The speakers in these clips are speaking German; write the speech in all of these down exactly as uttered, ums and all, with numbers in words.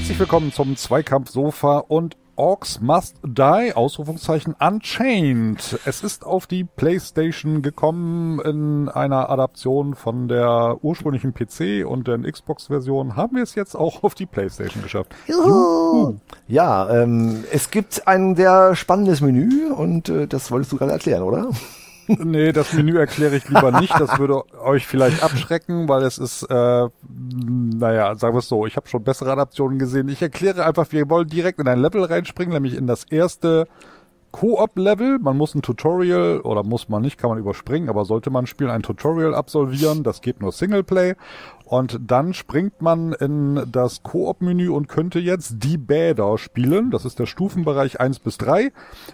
Herzlich willkommen zum Zweikampfsofa und Orcs Must Die! Ausrufungszeichen Unchained. Es ist auf die Playstation gekommen in einer Adaption von der ursprünglichen P C und der Xbox-Version. Haben wir es jetzt auch auf die Playstation geschafft? Juhu. Ja, ähm, es gibt ein sehr spannendes Menü und äh, das wolltest du gerade erklären, oder? Nee, das Menü erkläre ich lieber nicht. Das würde euch vielleicht abschrecken, weil es ist, äh, naja, sagen wir es so, ich habe schon bessere Adaptionen gesehen. Ich erkläre einfach, wir wollen direkt in ein Level reinspringen, nämlich in das erste Koop-Level. Man muss ein Tutorial, oder muss man nicht, kann man überspringen, aber sollte man spielen, ein Tutorial absolvieren. Das geht nur Singleplay. Und dann springt man in das Koop-Menü und könnte jetzt Die Bäder spielen. Das ist der Stufenbereich eins bis drei.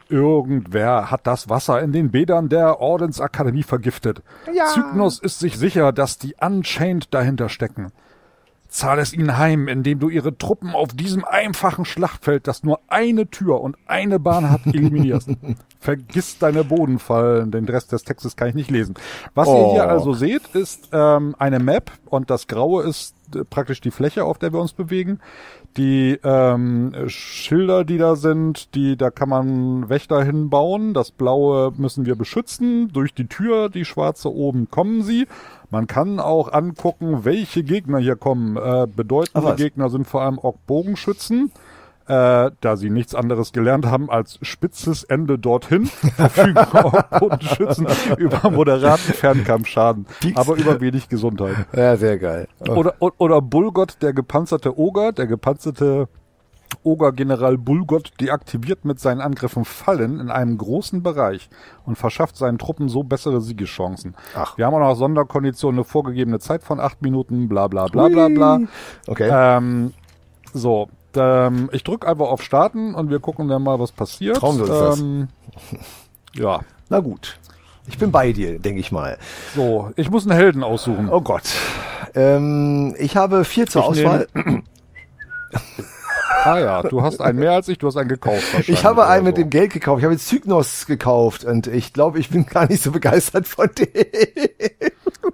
Irgendwer hat das Wasser in den Bädern der Ordensakademie vergiftet. Ja. Zygnus ist sich sicher, dass die Unchained dahinter stecken. Zahl es ihnen heim, indem du ihre Truppen auf diesem einfachen Schlachtfeld, das nur eine Tür und eine Bahn hat, eliminierst. Vergiss deine Bodenfallen. Den Rest des Textes kann ich nicht lesen. Was oh. ihr hier also seht, ist ähm, eine Map und das Graue ist äh, praktisch die Fläche, auf der wir uns bewegen. Die ähm, Schilder, die da sind, die da kann man Wächter hinbauen. Das Blaue müssen wir beschützen. Durch die Tür, die Schwarze oben, kommen sie. Man kann auch angucken, welche Gegner hier kommen. Äh, bedeutende Ach, Gegner sind vor allem Ork-Bogenschützen, äh, da sie nichts anderes gelernt haben als spitzes Ende dorthin. Verfügen Ork-Bogenschützen über moderaten Fernkampfschaden, aber über wenig Gesundheit. Ja, sehr geil. Oh. Oder, oder Bullgott, der gepanzerte Oger, der gepanzerte... Ogergeneral Bullgott deaktiviert mit seinen Angriffen Fallen in einem großen Bereich und verschafft seinen Truppen so bessere Siegeschancen. Ach. Wir haben auch noch Sonderkonditionen, eine vorgegebene Zeit von acht Minuten, bla bla bla bla bla. Okay. Ähm, so, ähm, ich drücke einfach auf Starten und wir gucken dann mal, was passiert. Traum ist das. Ähm, ja. Na gut. Ich bin bei dir, denke ich mal. So, ich muss einen Helden aussuchen. Oh Gott. Ähm, ich habe vier zur ich Auswahl. Ah ja, du hast einen mehr als ich, du hast einen gekauft wahrscheinlich. Ich habe einen so. mit dem Geld gekauft. Ich habe jetzt Zygnus gekauft und ich glaube, ich bin gar nicht so begeistert von dem.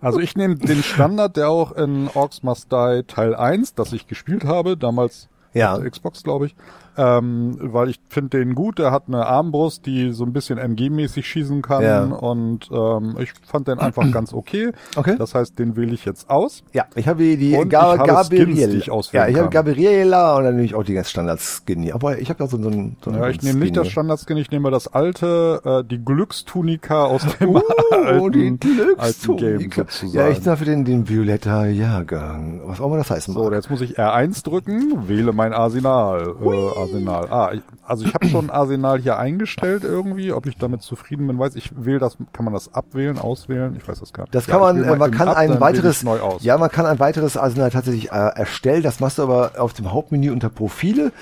Also ich nehme den Standard, der auch in Orcs Must Die Teil eins, das ich gespielt habe, damals ja. auf der Xbox, glaube ich, ähm, weil ich finde den gut. Der hat eine Armbrust, die so ein bisschen M G-mäßig schießen kann ja. und ähm, ich fand den einfach ganz okay. Okay. Das heißt, den wähle ich jetzt aus. Ja, ich habe die und Ga ich habe Gabriela. Skins, die ich auswählen ja, ich habe Gabriela und dann nehme ich auch die ganz Standard-Skin hier. Aber ich habe ja so, so einen so Ja, ich nehme nicht das Standard-Skin, ich nehme das alte, äh, die Glückstunika aus dem uh, alten, die alten Game sozusagen. Ja, ich nehme für den, den violetter Jahrgang. Was auch immer das heißen mag. So, jetzt muss ich R eins drücken, wähle mein Arsenal. Äh, Arsenal. Ah, ich, also ich habe schon Arsenal hier eingestellt irgendwie. Ob ich damit zufrieden bin, weiß ich. Wähle das, kann man das abwählen, auswählen? Ich weiß das gar nicht. Das kann ja, man, man kann ab, ein weiteres, neu aus. ja, man kann ein weiteres Arsenal tatsächlich äh, erstellen. Das machst du aber auf dem Hauptmenü unter Profile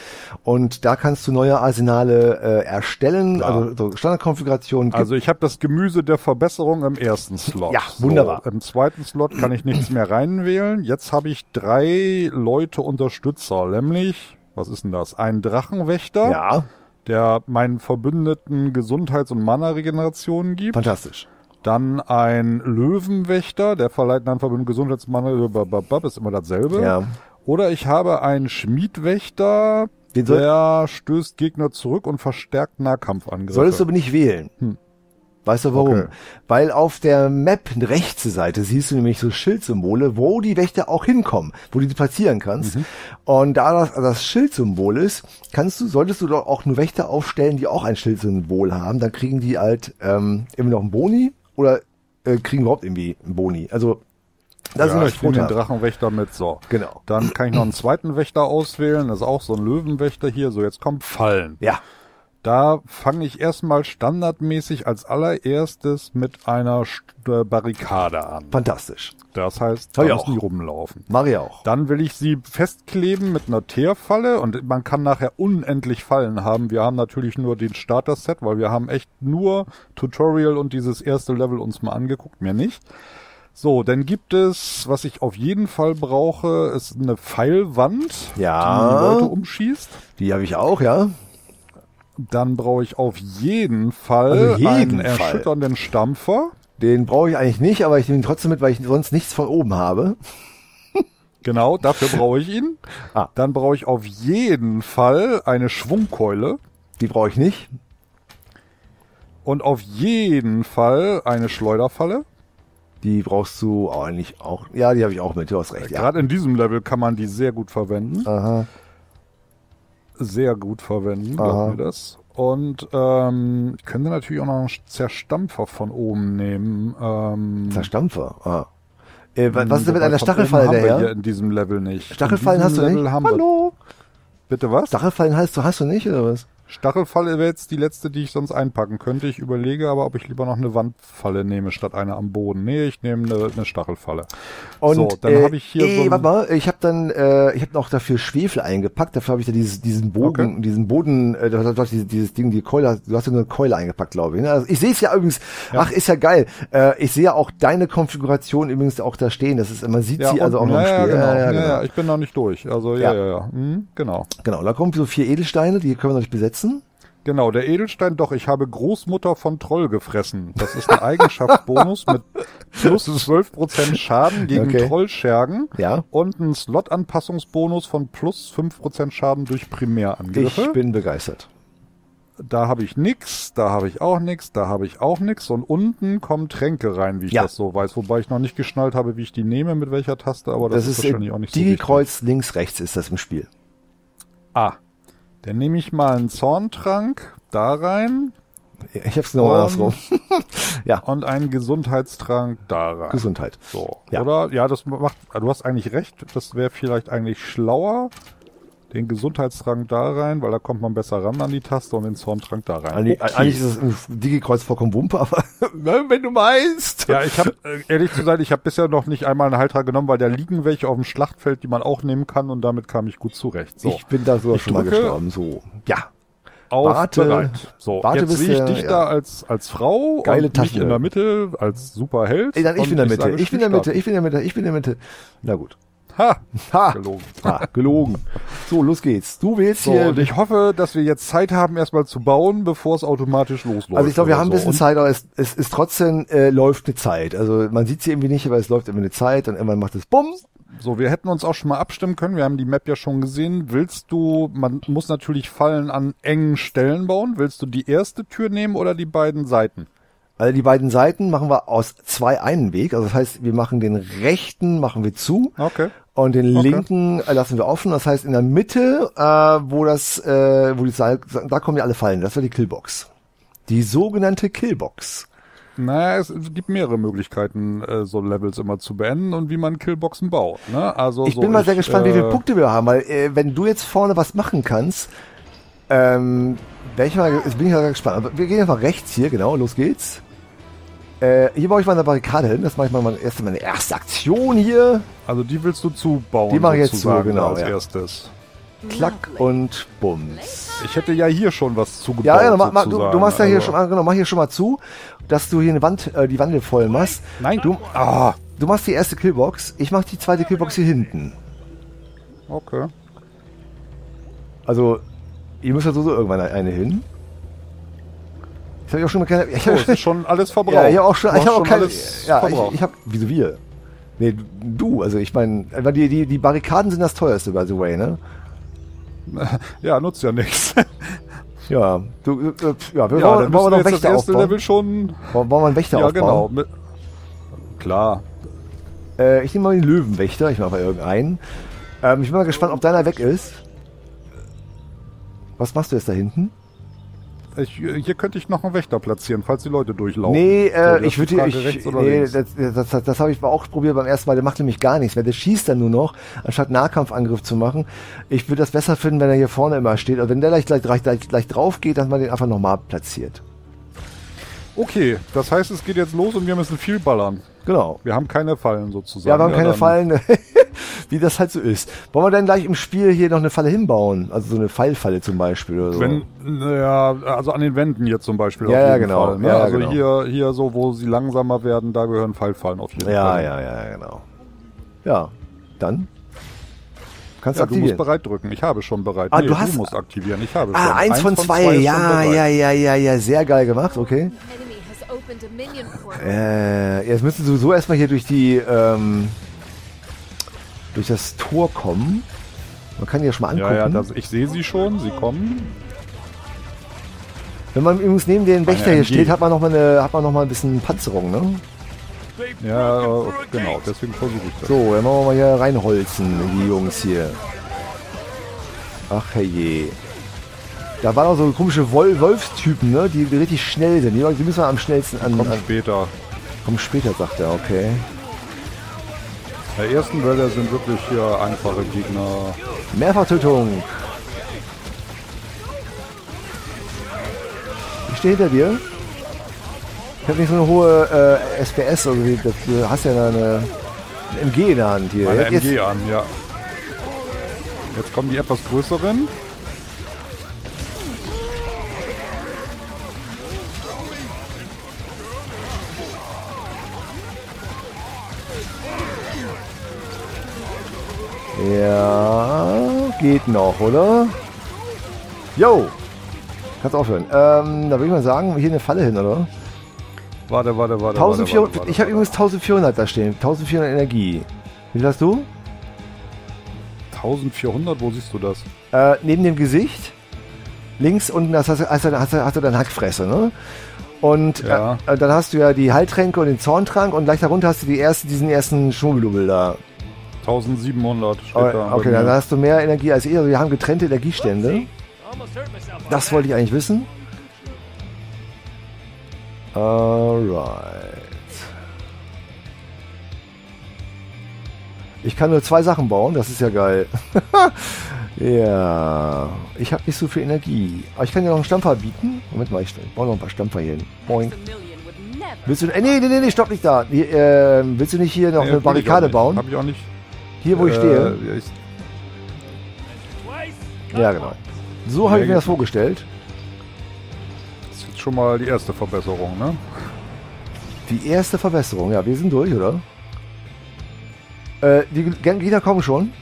und da kannst du neue Arsenale äh, erstellen. Klar. Also so Standardkonfiguration. Also ich habe das Gemüse der Verbesserung im ersten Slot. Ja, wunderbar. So, im zweiten Slot kann ich nichts mehr reinwählen. Jetzt habe ich drei Leute Unterstützer, nämlich was ist denn das? Ein Drachenwächter, ja. der meinen Verbündeten Gesundheits- und Mana-Regeneration gibt. Fantastisch. Dann ein Löwenwächter, der verleiht dann Verbündeten Gesundheits- und Mana, ist immer dasselbe. Ja. Oder ich habe einen Schmiedwächter, Den der stößt Gegner zurück und verstärkt Nahkampfangriffe. Solltest du aber nicht wählen. Hm. Weißt du warum? Okay. Weil auf der Map rechts Seite siehst du nämlich so Schildsymbole, wo die Wächter auch hinkommen, wo du die platzieren kannst. Mhm. Und da das, das Schildsymbol ist, kannst du, solltest du doch auch nur Wächter aufstellen, die auch ein Schildsymbol haben. Dann kriegen die halt ähm, immer noch einen Boni oder äh, kriegen überhaupt irgendwie einen Boni. Also das ja, ist ich nehme den Drachenwächter mit, so. Genau. Dann kann ich noch einen zweiten Wächter auswählen. Das ist auch so ein Löwenwächter hier. So, jetzt kommt Fallen. Ja. Da fange ich erstmal standardmäßig als allererstes mit einer St- Barrikade an. Fantastisch. Das heißt, da müssen die rumlaufen. Mach ich auch. Dann will ich sie festkleben mit einer Teerfalle und man kann nachher unendlich Fallen haben. Wir haben natürlich nur den Starter-Set, weil wir haben echt nur Tutorial und dieses erste Level uns mal angeguckt, mehr nicht. So, dann gibt es, was ich auf jeden Fall brauche, ist eine Pfeilwand, ja, die Leute umschießt. Die habe ich auch, ja. Dann brauche ich auf jeden Fall also jeden einen erschütternden Fall. Stampfer. Den brauche ich eigentlich nicht, aber ich nehme ihn trotzdem mit, weil ich sonst nichts von oben habe. Genau, dafür brauche ich ihn. Ah. Dann brauche ich auf jeden Fall eine Schwungkeule. Die brauche ich nicht. Und auf jeden Fall eine Schleuderfalle. Die brauchst du eigentlich auch. Ja, die habe ich auch mit. Du hast recht. Ja. Gerade in diesem Level kann man die sehr gut verwenden. Aha. Sehr gut verwenden, glaubt mir das. Und ähm, ich könnte natürlich auch noch einen Zerstampfer von oben nehmen. Ähm, Zerstampfer? Ah. Äh, was ist denn mit einer Stachelfalle haben der? Wir hier in diesem Level nicht. Stachelfallen hast du Level nicht? Hallo? Bitte was? Stachelfallen hast du, hast du nicht, oder was? Stachelfalle wäre jetzt die letzte, die ich sonst einpacken könnte. Ich überlege aber, ob ich lieber noch eine Wandfalle nehme, statt einer am Boden. Nee, ich nehme eine, eine Stachelfalle. Und so, dann äh, habe ich hier ey, so... Ey, warte mal, ich habe dann, äh, ich habe noch dafür Schwefel eingepackt. Dafür habe ich da dieses, diesen Bogen, okay. diesen Boden, äh, du hast dieses, dieses Ding, die Keule, du hast ja nur eine Keule eingepackt, glaube ich. Ne? Also ich sehe es ja übrigens, ja. ach, ist ja geil. Äh, ich sehe ja auch deine Konfiguration übrigens auch da stehen. Das ist, man sieht ja, sie und, also auch noch im Spiel. Ja, genau, ja, ja, genau. ja, ich bin noch nicht durch. Also, ja, ja, ja. ja. Hm, genau. Genau, da kommen so vier Edelsteine, die können wir noch nicht besetzen. Genau, der Edelstein, doch, ich habe Großmutter von Troll gefressen. Das ist ein Eigenschaftsbonus mit plus zwölf Prozent Schaden gegen okay. Trollschergen ja. und ein Slot-Anpassungsbonus von plus fünf Prozent Schaden durch Primärangriffe. Ich bin begeistert. Da habe ich nix, da habe ich auch nix, da habe ich auch nix. Und unten kommen Tränke rein, wie ich ja. das so weiß. Wobei ich noch nicht geschnallt habe, wie ich die nehme, mit welcher Taste, aber das, das ist wahrscheinlich auch nicht so wichtig. Die Kreuz links, rechts ist das im Spiel. Ah, dann nehme ich mal einen Zorntrank da rein. Ich hab's noch andersrum. ja. Und einen Gesundheitstrank da rein. Gesundheit. So. Ja. Oder? Ja, das macht. Du hast eigentlich recht. Das wäre vielleicht eigentlich schlauer. Den Gesundheitstrank da rein, weil da kommt man besser ran an die Taste und den Zorntrank da rein. Eigentlich, okay. eigentlich ist es ein Digi-Kreuz vollkommen Wumpe, aber wenn du meinst. Ja, ich habe, ehrlich zu sein, ich habe bisher noch nicht einmal einen Heiltrag genommen, weil da liegen welche auf dem Schlachtfeld, die man auch nehmen kann und damit kam ich gut zurecht. So. Ich bin da sogar ich schon mal gestorben. So. Ja. Auf warte, bereit. So, warte, jetzt sehe ich dich ja. da als, als Frau Geile und Tasche. Mich in der Mitte als Superheld. Ey, dann ich bin in der Mitte, ich bin in der Mitte, ich bin in der Mitte, ich bin in der Mitte. Na gut. Ha, ha, gelogen. Ha, gelogen. So, los geht's. Du willst so, hier... Und ich hoffe, dass wir jetzt Zeit haben, erstmal zu bauen, bevor es automatisch losläuft. Also ich glaube, wir haben so. ein bisschen Zeit, aber es, es ist trotzdem, äh, läuft eine Zeit. Also man sieht sie irgendwie nicht, aber es läuft immer eine Zeit und irgendwann macht es Bumm. So, wir hätten uns auch schon mal abstimmen können. Wir haben die Map ja schon gesehen. Willst du, man muss natürlich Fallen an engen Stellen bauen. Willst du die erste Tür nehmen oder die beiden Seiten? Also die beiden Seiten machen wir aus zwei einen Weg. Also das heißt, wir machen den rechten, machen wir zu. Okay. Und den okay. linken lassen wir offen. Das heißt, in der Mitte, äh, wo das, äh, wo die Seil, da kommen ja alle Fallen. Das war die Killbox. Die sogenannte Killbox. Naja, es gibt mehrere Möglichkeiten, so Levels immer zu beenden und wie man Killboxen baut. Ne? Also ich so, bin mal ich, sehr gespannt, äh, wie viele Punkte wir haben. Weil äh, wenn du jetzt vorne was machen kannst, ähm, bin ich mal gespannt. Aber wir gehen einfach rechts hier, genau, los geht's. Äh, hier baue ich mal eine Barrikade hin. Das mache ich mal meine erste, meine erste Aktion hier. Also die willst du zubauen. Die mache ich jetzt zu, genau. Als ja. erstes. Klack und Bums. Ich hätte ja hier schon was zugebaut. Ja, ja ma, ma, du, du machst ja hier also. schon, genau, mach hier schon mal zu, dass du hier eine Wand, äh, die Wand voll machst. Nein, du, ah, du machst die erste Killbox. Ich mache die zweite Killbox hier hinten. Okay. Also, ihr müsst ja sowieso irgendwann eine hin. Ich habe auch schon mal keine. Ich oh, habe schon alles verbraucht. Ja, ich habe auch schon. Ich habe auch keine. Ja, ich, ich habe. Wieso wir? Nee, du. Also ich meine, die, die, die Barrikaden sind das teuerste, by the way, ne? Ja, nutzt ja nichts. Ja, du. Äh, ja, wir ja, wollen, wollen wir noch Wächter das erste aufbauen. Level schon. Wollen wir einen Wächter ja, aufbauen? Ja, genau. Klar. Äh, ich nehme mal den Löwenwächter. Ich mache mal irgendeinen. Ähm, ich bin mal gespannt, ob deiner weg ist. Was machst du jetzt da hinten? Ich, hier könnte ich noch einen Wächter platzieren, falls die Leute durchlaufen. Nee, äh, so, ich würde ich, nee, das, das, das, das habe ich auch probiert beim ersten Mal. Der macht nämlich gar nichts mehr. Der schießt dann nur noch, anstatt Nahkampfangriff zu machen. Ich würde das besser finden, wenn er hier vorne immer steht. Und wenn der gleich, gleich, gleich, gleich drauf geht, dass man den einfach nochmal platziert. Okay, das heißt, es geht jetzt los und wir müssen viel ballern. Genau. Wir haben keine Fallen sozusagen. Ja, wir haben ja, keine Fallen, wie das halt so ist. Wollen wir denn gleich im Spiel hier noch eine Falle hinbauen? Also so eine Pfeilfalle zum Beispiel oder so? Wenn, ja, also an den Wänden hier zum Beispiel. Ja, auf jeden genau. Fall, ne? ja, also genau. hier, hier so, wo sie langsamer werden, da gehören Pfeilfallen auf jeden ja, Fall. Ja, ja, ja, genau. Ja, dann kannst ja, du aktivieren. Du musst bereit drücken. Ich habe schon bereit. Ah, nee, du, hast... du musst aktivieren. Ich habe ah, schon. Ah, eins, eins von zwei. zwei ja, ja, ja, ja, ja. Sehr geil gemacht. Okay. Äh, jetzt müssen wir sowieso erstmal hier durch die, ähm, durch das Tor kommen. Man kann die ja schon mal angucken. Ja, ja, das, ich sehe sie schon, sie kommen. Wenn man übrigens neben den Wächter hier steht, hat man noch mal eine, hat man noch mal ein bisschen Panzerung, ne? Ja, genau, deswegen versuche ich das. So, dann machen wir mal hier reinholzen, die Jungs hier. Ach herrje. Da waren auch so komische Wolfstypen, ne? Die richtig schnell sind. Die müssen wir am schnellsten an. Kommt später. Kommt später, sagt er, okay. In der ersten Welle sind wirklich hier einfache Gegner. Mehrfachtötung. Ich stehe hinter dir. Ich habe nicht so eine hohe äh, S P S oder wie. Du hast ja eine, eine M G in der Hand hier. Eine M G jetzt, an, ja. Jetzt kommen die etwas größeren. Ja, geht noch, oder? Jo! Kannst aufhören. Ähm, da würde ich mal sagen, hier eine Falle hin, oder? Warte, warte, warte. eintausendvierhundert, warte, warte, ich habe übrigens eintausendvierhundert da stehen. eintausendvierhundert Energie. Wie viel hast du? eintausendvierhundert, wo siehst du das? Äh, neben dem Gesicht. Links unten hast, hast, hast, hast, hast du deine Hackfresse, ne? Und ja. äh, dann hast du ja die Heiltränke und den Zorntrank und gleich darunter hast du die erste, diesen ersten Schmuggeldubel da. eintausendsiebenhundert steht okay, da. Okay, dann hast du mehr Energie als ich. Also wir haben getrennte Energiestände. Das wollte ich eigentlich wissen. Alright. Ich kann nur zwei Sachen bauen, das ist ja geil. Ja. Ich habe nicht so viel Energie. Aber ich kann dir noch einen Stampfer bieten. Moment mal, ich baue noch ein paar Stampfer hier hin. Boink. Willst du. Äh, nee, nee, nee, nee, stopp nicht da. Nee, äh, willst du nicht hier noch nee, eine Barrikade bauen? Hab ich auch nicht. Hier, wo äh, ich stehe. Ja, genau. So ja, habe ich mir das vorgestellt. Das ist jetzt schon mal die erste Verbesserung, ne? Die erste Verbesserung, ja. Wir sind durch, oder? Äh, die Gegner kommen schon.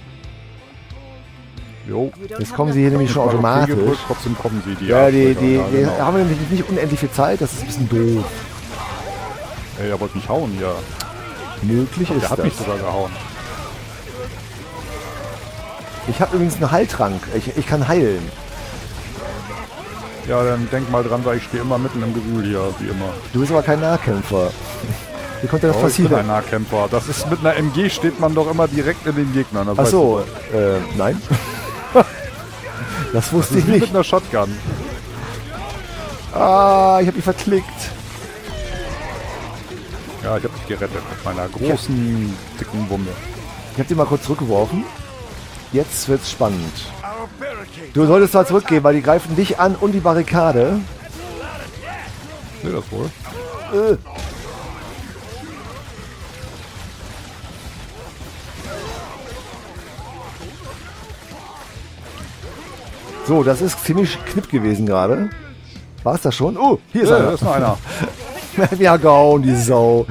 Jo. Jetzt kommen sie hier nämlich schon automatisch. Gedrückt, trotzdem kommen sie. Die ja, die, die, ja, genau. Die haben wir nämlich nicht unendlich viel Zeit. Das ist ein bisschen doof. Ey, er wollte mich hauen, ja. Möglich ist das. Der hat mich sogar gehauen. Ich habe übrigens einen Heiltrank. Ich, ich kann heilen. Ja, dann denk mal dran, weil ich stehe immer mitten im Gewühl hier, wie immer. Du bist aber kein Nahkämpfer. Wie konnte das oh, passieren? Ich bin ein Nahkämpfer. Das ist mit einer M G steht man doch immer direkt in den Gegnern. Ach so, äh, nein. Das wusste das ist ich nicht. Mit einer Shotgun. Ah, ich habe mich verklickt. Ja, ich habe dich gerettet mit meiner großen, hab, dicken Wumme. Ich habe die mal kurz zurückgeworfen. Jetzt wird's spannend. Du solltest da zurückgehen, weil die greifen dich an und die Barrikade. Ich sehe das wohl. Äh. So, das ist ziemlich knipp gewesen gerade. War es das schon? Oh, hier ist äh, einer. Da ist noch einer. Ja, gehauen, die Sau.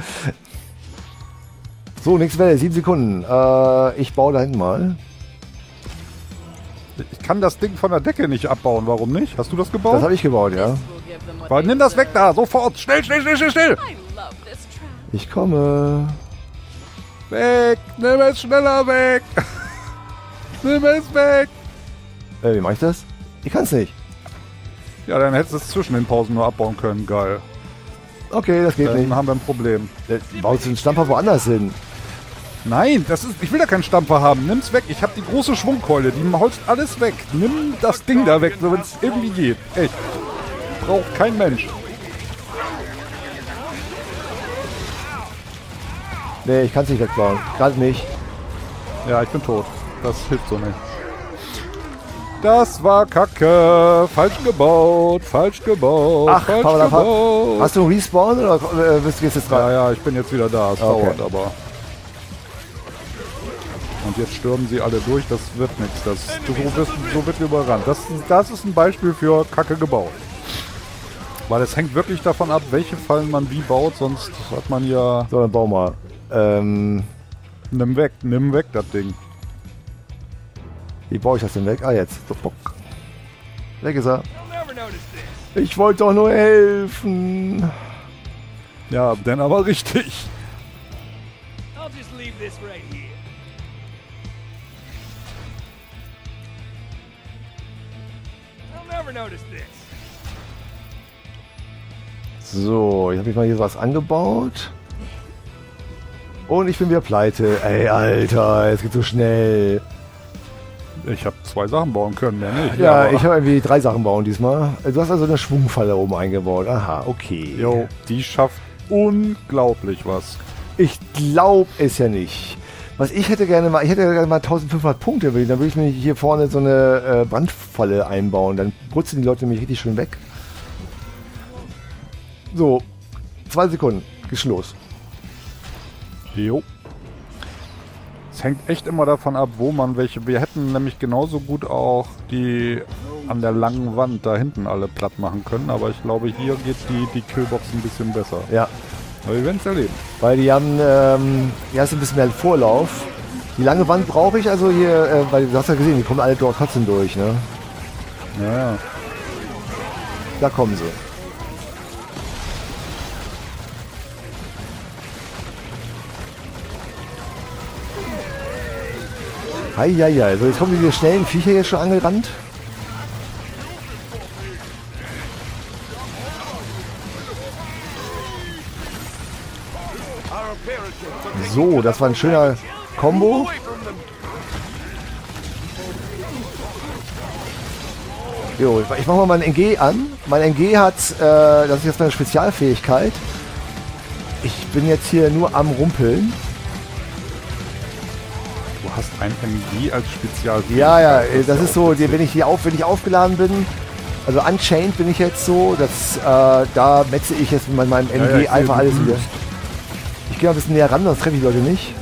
So, nächste Welle, sieben Sekunden. Äh, ich baue da hinten mal. Ich kann das Ding von der Decke nicht abbauen, warum nicht? Hast du das gebaut? Das habe ich gebaut, ja. Aber nimm das weg da, sofort! Schnell, schnell, schnell, schnell, schnell! Ich komme. Weg! Nimm es schneller weg! Nimm es weg! Äh, wie mache ich das? Ich kann es nicht. Ja, dann hättest du es zwischen den Pausen nur abbauen können, geil. Okay, das geht dann nicht. Dann haben wir ein Problem. Baut den Stampfer woanders hin. Nein, das ist, ich will da keinen Stampfer haben. Nimm's weg. Ich habe die große Schwungkeule. Die holst alles weg. Nimm das Ding da weg, so wenn es irgendwie geht. Echt. Braucht kein Mensch. Nee, ich kann's nicht wegbauen. Gerade nicht. Ja, ich bin tot. Das hilft so nicht. Das war Kacke. Falsch gebaut. Falsch gebaut. Ach, falsch Paula, gebaut. Hast du respawn oder äh, bist du jetzt dran? Ja, ja, ich bin jetzt wieder da. Es okay. Dauert aber. Und jetzt stürmen sie alle durch, das wird nichts. Das, so, wirst, so wird überrannt. Das, das ist ein Beispiel für Kacke gebaut. Weil es hängt wirklich davon ab, welche Fallen man wie baut, sonst hat man ja... So, dann bau mal. Ähm, nimm weg, nimm weg das Ding. Wie baue ich das denn weg? Ah, jetzt. Weg ist er. Ich wollte doch nur helfen. Ja, denn aber richtig. So, ich habe mich mal hier was angebaut. Und ich bin wieder pleite. Ey, Alter, es geht so schnell. Ich habe zwei Sachen bauen können, mehr nicht. Ja, aber ich habe irgendwie drei Sachen bauen diesmal. Du hast also eine Schwungfalle oben eingebaut. Aha, okay. Jo, die schafft unglaublich was. Ich glaube es ja nicht. Was ich hätte gerne mal, ich hätte gerne mal eintausendfünfhundert Punkte, dann würde ich mir hier vorne so eine äh, Brandfalle einbauen. Dann putzen die Leute mich richtig schön weg. So, zwei Sekunden, geht's los. Jo. Es hängt echt immer davon ab, wo man welche... Wir hätten nämlich genauso gut auch die an der langen Wand da hinten alle platt machen können, aber ich glaube, hier geht die, die Killbox ein bisschen besser. Ja. Aber wir werden es erleben. Weil die haben ähm, erst ein bisschen mehr Vorlauf. Die lange Wand brauche ich also hier, äh, weil du hast ja gesehen, die kommen alle dort trotzdem durch, ne? Ja. Da kommen sie. Heieiei, also jetzt kommen diese schnellen Viecher jetzt schon angerannt. So, das war ein schöner Combo. Jo, ich mache mal mein N G an. Mein N G hat, äh, das ist jetzt meine Spezialfähigkeit. Ich bin jetzt hier nur am Rumpeln. Hast ein M G als Spezial. Ja, ja, das ist so, wenn ich hier auf, wenn ich aufgeladen bin, also Unchained bin ich jetzt so, dass, äh, da metze ich jetzt mit meinem M G ja, ja, einfach alles wieder. Ich gehe ein bisschen näher ran, sonst treffe ich die Leute nicht.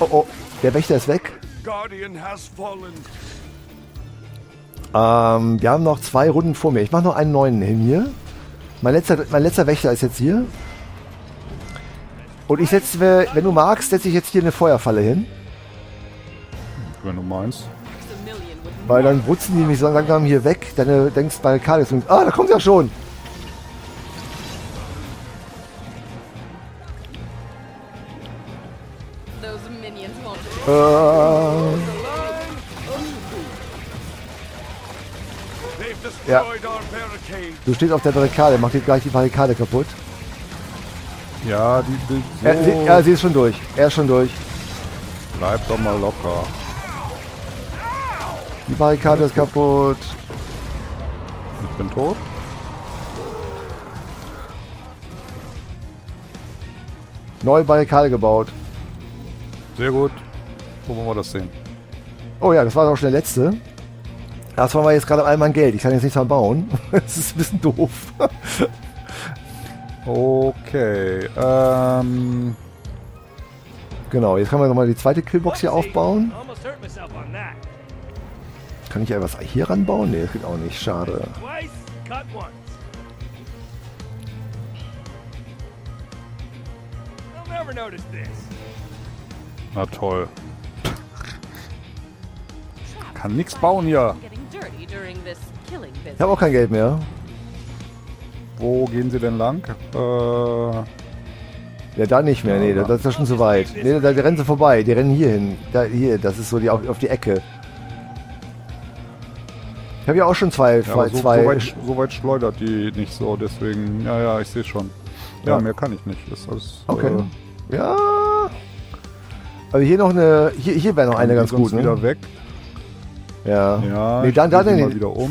Oh, oh, der Wächter ist weg. Ähm, wir haben noch zwei Runden vor mir. Ich mache noch einen neuen hin hier. Mein letzter, mein letzter Wächter ist jetzt hier. Und ich setze, wenn du magst, setze ich jetzt hier eine Feuerfalle hin. Wenn du meinst. Weil dann brutzen die mich so langsam hier weg. Dann denkst du, meine Karte ist... Ah, da kommt sie ja schon! Äh. Ja. Du stehst auf der Barrikade, mach dir gleich die Barrikade kaputt. Ja, die, die so er, sie, ja, sie ist schon durch. Er ist schon durch. Bleib doch mal locker. Die Barrikade ist kaputt. Ich bin tot. Neue Barrikade gebaut. Sehr gut. Wo wollen wir das sehen? Oh ja, das war auch schon der letzte. Das war jetzt gerade einmal mein Geld. Ich kann jetzt nichts mehr bauen. Das ist ein bisschen doof. Okay, ähm... genau, jetzt kann man nochmal die zweite Killbox hier aufbauen. Kann ich etwas hier ranbauen? Ne, das geht auch nicht, schade. Na toll. Kann nichts bauen hier. Ich habe auch kein Geld mehr. Wo gehen sie denn lang? Äh ja, da nicht mehr. Nee, das ist ja schon zu weit. Nee, da rennen sie vorbei. Die rennen hier hin. Da, hier, das ist so die, auf, auf die Ecke. Ich habe ja auch schon zwei. Ja, zwei, so, zwei. So, weit, so weit schleudert die nicht so. Deswegen, ja, ja, ich sehe schon. Ja, ja, mehr kann ich nicht. Das ist, okay. Äh ja. Also hier noch eine. Hier, hier wäre noch eine ganz gut. Ne? Wieder weg. Ja. Ja, nee, dann, dann, dann wieder um.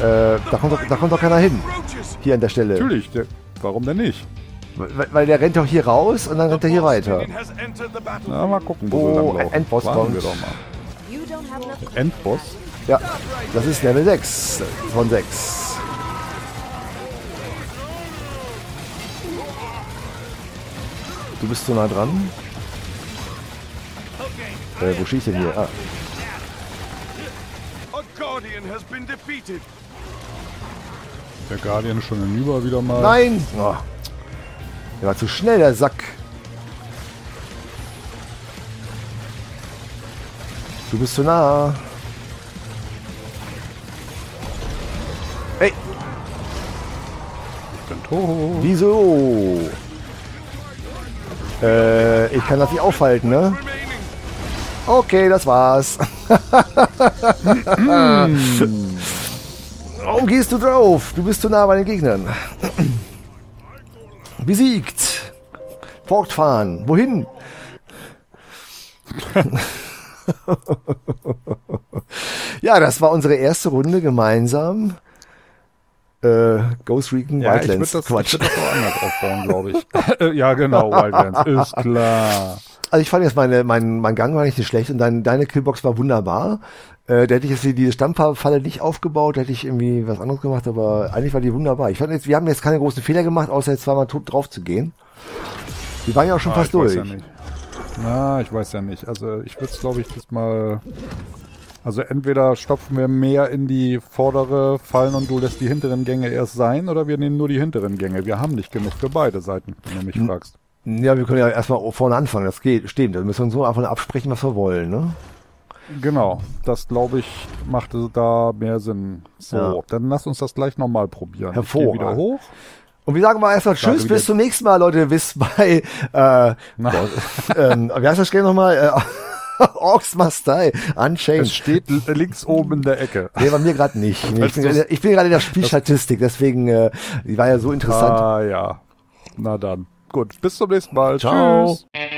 Äh, da, kommt doch, da kommt doch keiner hin. Hier an der Stelle. Natürlich, der, warum denn nicht? Weil, weil der rennt doch hier raus und dann rennt er hier weiter. Na, mal gucken, wo oh, wir langlaufen. Endboss kommt. Wir doch mal. Endboss? Ja, das ist Level sechs von sechs. Du bist so nah dran. Äh, wo schießt denn hier? Ah. Der Guardian schon hinüber wieder mal. Nein! Oh. Der war zu schnell, der Sack. Du bist zu nah. Hey! Ich bin tot. Wieso? Äh, ich kann das nicht aufhalten, ne? Okay, das war's. Warum gehst du drauf? Du bist zu nah bei den Gegnern. Besiegt. Fortfahren. Wohin? Ja, das war unsere erste Runde gemeinsam. Äh, Ghost Recon ja, Wildlands. Ich das, Quatsch. Ich würde das auch anders aufbauen, glaube ich. Ja, genau, Wildlands. Ist klar. Also ich fand jetzt, meine, mein, mein Gang war nicht so schlecht und dein, deine Killbox war wunderbar. Äh, da hätte ich jetzt die, diese Stammfalle nicht aufgebaut, da hätte ich irgendwie was anderes gemacht, aber eigentlich war die wunderbar. Ich fand jetzt, wir haben jetzt keine großen Fehler gemacht, außer jetzt zweimal tot drauf zu gehen. Die waren ja auch schon ah, fast durch. Ja, na, ich weiß ja nicht. Also ich würde es, glaube ich, diesmal... Also entweder stopfen wir mehr in die vordere Fallen und du lässt die hinteren Gänge erst sein, oder wir nehmen nur die hinteren Gänge. Wir haben nicht genug für beide Seiten, wenn du mich N fragst. Ja, wir können ja erstmal vorne anfangen. Das geht, stimmt. Dann müssen wir uns so einfach absprechen, was wir wollen, ne? Genau. Das, glaube ich, macht da mehr Sinn. So, ja. Dann lass uns das gleich nochmal probieren. Hervorragend. Ich geh wieder hoch. Und wir sagen mal erstmal Tschüss, bis zum nächsten Mal, Leute. Bis bei, äh, ähm, wie heißt das Game nochmal? Äh, Orcs Must Die! Unchained. Es steht links oben in der Ecke. Nee, bei mir gerade nicht. Nee, ich bin, ich bin gerade in der Spielstatistik, deswegen, äh, die war ja so interessant. Ah ja, na dann. Gut, bis zum nächsten Mal. Ciao. Tschüss.